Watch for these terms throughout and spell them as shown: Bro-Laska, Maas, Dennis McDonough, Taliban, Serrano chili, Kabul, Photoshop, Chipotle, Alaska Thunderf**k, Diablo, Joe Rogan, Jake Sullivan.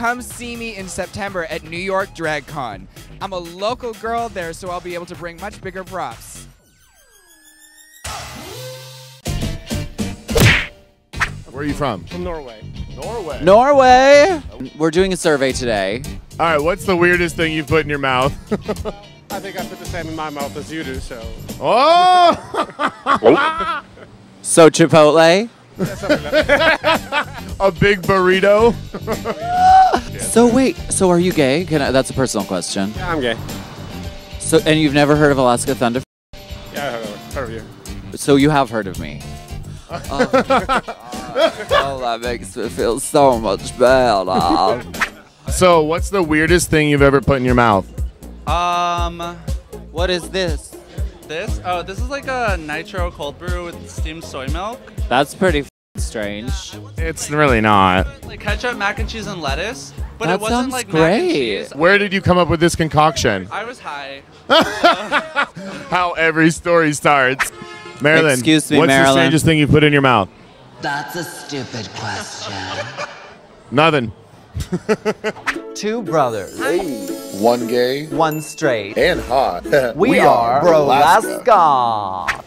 come see me in September at New York Drag Con. I'm a local girl there, so I'll be able to bring much bigger props. Where are you from? From Norway. Norway? Norway! We're doing a survey today. All right, what's the weirdest thing you've put in your mouth? I think I put the same in my mouth as you do, so... Oh! So Chipotle? A big burrito? So wait, so are you gay? That's a personal question. Yeah, I'm gay. So, and you've never heard of Alaska Thunderf**k? Yeah, I heard of you. So you have heard of me? Oh, that makes me feel so much better. So what's the weirdest thing you've ever put in your mouth? What is this? This? Oh, this is like a nitro cold brew with steamed soy milk. That's pretty strange. Yeah, it's like, really not. Like ketchup, mac and cheese, and lettuce, but that it wasn't like great. Mac and cheese. Where did you come up with this concoction? I was high. How every story starts. Marilyn, excuse me, what's the strangest thing you put in your mouth? That's a stupid question. Nothing. Two brothers. Hey. One gay, one straight, and hot. We are Bro-Laska.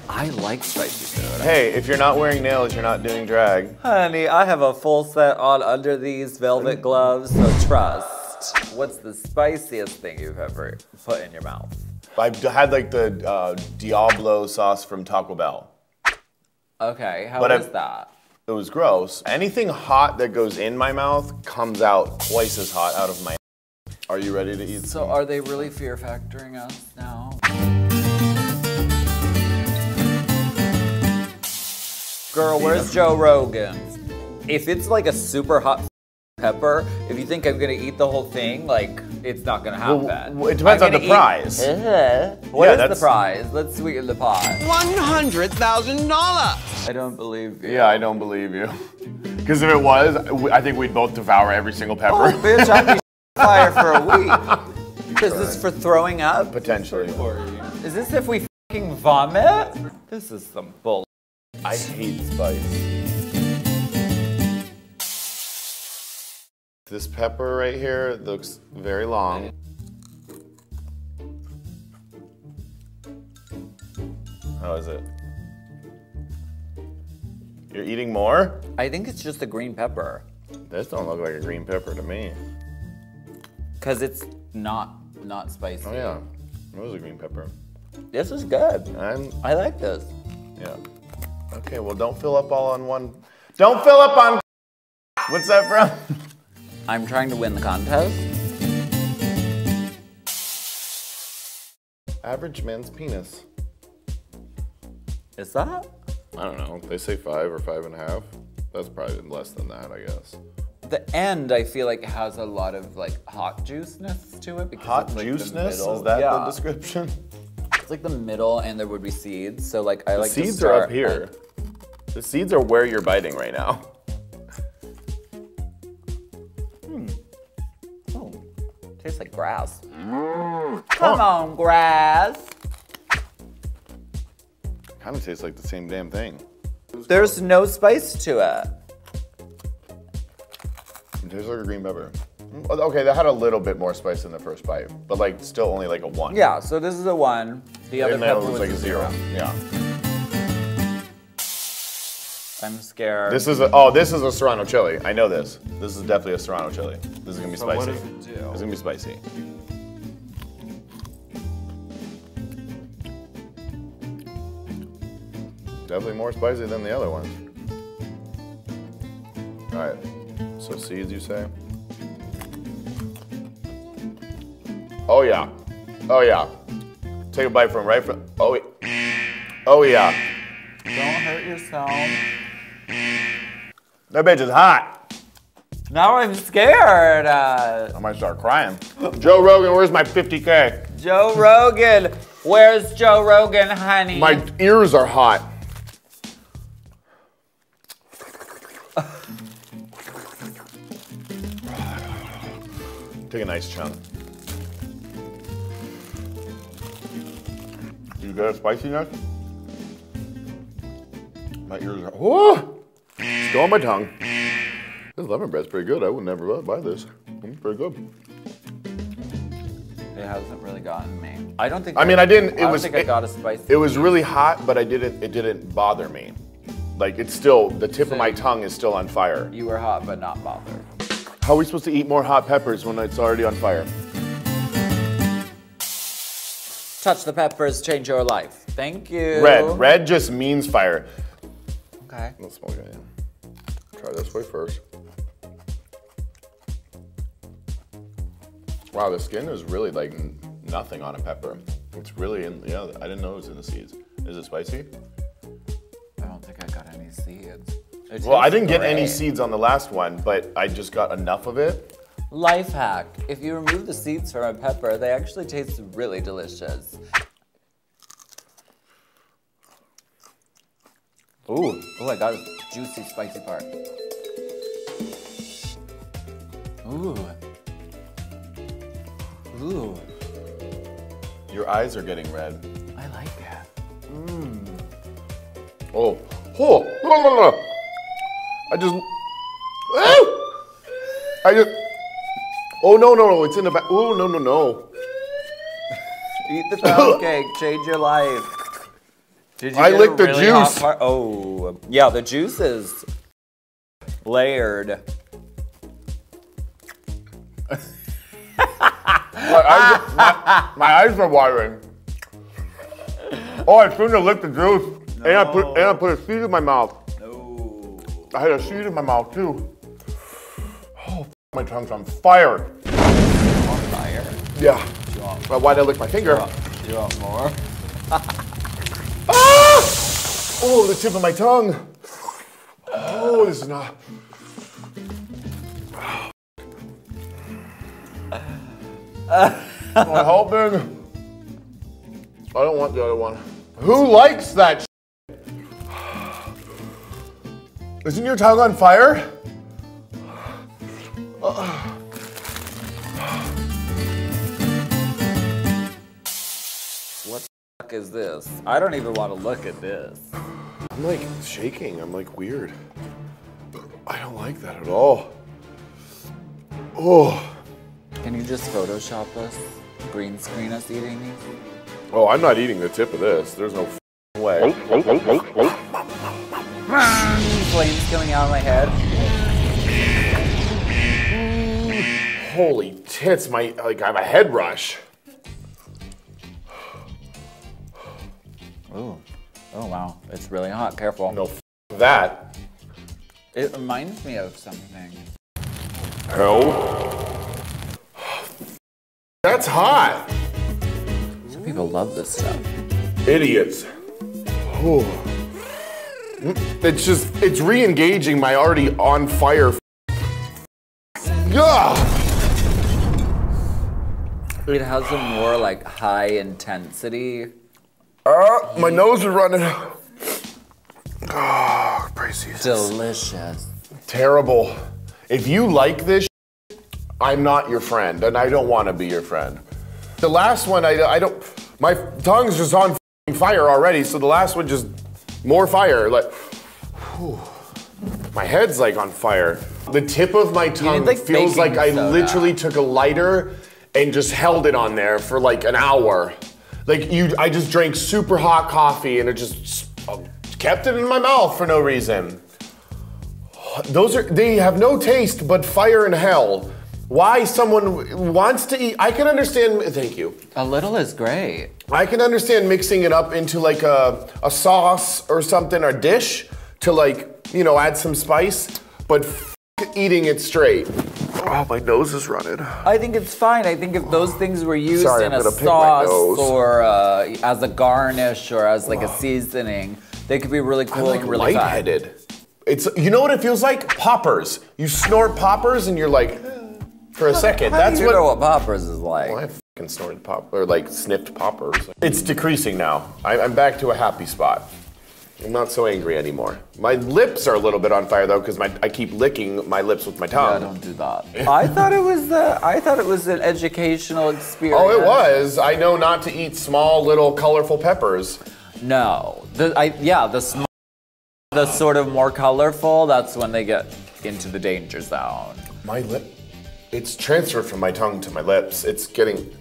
I like spicy food. Hey, if you're not wearing nails, you're not doing drag. Honey, I have a full set on under these velvet gloves, so trust. What's the spiciest thing you've ever put in your mouth? I've had like the Diablo sauce from Taco Bell. Okay, how was that? It was gross. Anything hot that goes in my mouth comes out twice as hot out of my. Are you ready to eat? So are they really fear factoring us now? Girl, where's Joe Rogan? If it's like a super hot pepper, if you think I'm gonna eat the whole thing, like it's not gonna happen. Well, it depends on the prize. What is the prize? Let's sweeten the pot. $100,000. I don't believe you. Yeah, I don't believe you. Because if it was, I think we'd both devour every single pepper. Oh, bitch, I'd be fire for a week. Is this for throwing up? Potentially. Is this if we fucking vomit? This is some bull. I hate spice. This pepper right here looks very long. How is it? You're eating more? I think it's just a green pepper. This don't look like a green pepper to me. Because it's not spicy. Oh yeah, it was a green pepper. This is good. I like this. Yeah. Okay, well don't fill up all on one. Don't fill up on. What's that from? I'm trying to win the contest. Average man's penis. Is that? I don't know. They say 5 or 5.5. That's probably less than that, I guess. The end, I feel like it has a lot of like hot juiceness to it. Because hot like juiceness? Is that the description? It's like the middle, and there would be seeds. So like I like the seeds are up here. Like, the seeds are where you're biting right now. Oh, tastes like grass. Come on, grass. Kind of tastes like the same damn thing. There's no spice to it. Tastes like a green pepper. Okay, that had a little bit more spice in the first bite, but like still only like a 1. Yeah, so this is a 1. The other pepper was like a 0. Yeah. I'm scared. This is a, oh, this is a Serrano chili. I know this. This is definitely a Serrano chili. This is gonna be spicy. What does it do? It's gonna be spicy. Definitely more spicy than the other one. All right. So seeds, you say? Oh yeah, oh yeah. Take a bite from right from, oh, oh yeah. Don't hurt yourself. That bitch is hot. Now I'm scared. I might start crying. Joe Rogan, where's my 50K? Joe Rogan, where's Joe Rogan, honey? My ears are hot. Take a nice chunk. You got a spiciness? My ears are, oh! Still on my tongue. This lemon bread's pretty good. I would never buy this. It's pretty good. It hasn't really gotten me. I don't think. I mean, I didn't. It was. I got a spicy. It was really hot, but I didn't. It didn't bother me. Like it's still the tip of my tongue is still on fire. You were hot, but not bothered. How are we supposed to eat more hot peppers when it's already on fire? Touch the peppers, change your life. Thank you. Red. Red just means fire. Okay. Let's smoke it in. Try this way first. Wow, the skin is really like nothing on a pepper. It's really in, yeah, I didn't know it was in the seeds. Is it spicy? I don't think I got any seeds. Well, I didn't get any seeds on the last one, but I just got enough of it. Life hack. If you remove the seeds from a pepper, they actually taste really delicious. Ooh, oh, I got a juicy, spicy part. Ooh. Ooh. Your eyes are getting red. I like that. Mmm. Oh. Oh. I just. Oh, no, no, no. It's in the back. Oh, no, no, no. Eat the pound cake. Change your life. Did you I licked the really juice. Oh. Yeah, the juice is layered. My eyes are watering. Oh, I shouldn't have licked the juice. No. And I put a seed in my mouth. No. I had a seed in my mouth too. Oh, my tongue's on fire. On fire? Yeah. But why'd I lick my finger? Do you want more? Ah! Oh, the tip of my tongue. Oh, this is not. Am I helping? I don't want the other one. Who likes that shit? Isn't your tongue on fire? What the fuck is this? I don't even want to look at this. I'm like shaking. I'm like weird. I don't like that at all. Oh. Can you just Photoshop us? Green screen us eating these? Oh, I'm not eating the tip of this. There's no f***ing way. Flames coming out of my head. Holy tits, I have a head rush. Ooh. Oh, wow. It's really hot. Careful. No f*** that. It reminds me of something. Oh. That's hot. Some people love this stuff. Idiots. Ooh. It's just, it's re-engaging my already on fire. Ugh. It has a more like high intensity. My nose is running. Oh, praise Jesus. Delicious. Terrible. If you like this, I'm not your friend, and I don't want to be your friend. The last one, I don't, my tongue's just on fire already, so the last one just more fire, like, whew. My head's like on fire. The tip of my tongue feels like I literally took a lighter and just held it on there for like an hour. Like I just drank super hot coffee and it just kept it in my mouth for no reason. Those are, they have no taste but fire and hell. Why someone wants to eat, I can understand, thank you. A little is great. I can understand mixing it up into like a sauce or something, or dish, to like, you know, add some spice, but eating it straight. Oh, my nose is running. I think it's fine. I think if those things were used in a sauce or as a garnish or as like a seasoning, they could be really cool and really lightheaded. It's, you know what it feels like? Poppers. You snort poppers and you're like, for a second, that's what. You know what poppers is like. Well, I fucking snorted pop or like sniffed poppers. It's decreasing now. I'm back to a happy spot. I'm not so angry anymore. My lips are a little bit on fire though, because I keep licking my lips with my tongue. Yeah, don't do that. I thought it was an educational experience. Oh, it was. I know not to eat small, little, colorful peppers. No, the small, the sort of more colorful. That's when they get. into the danger zone. My lip, it's transferred from my tongue to my lips. It's getting,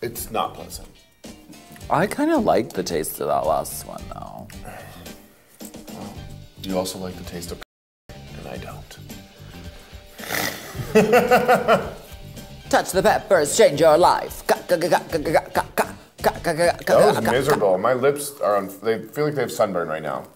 it's not pleasant. I kind of like the taste of that last one though. You also like the taste of and I don't. Touch the peppers, change your life. That was miserable. My lips are on, they feel like they have sunburn right now.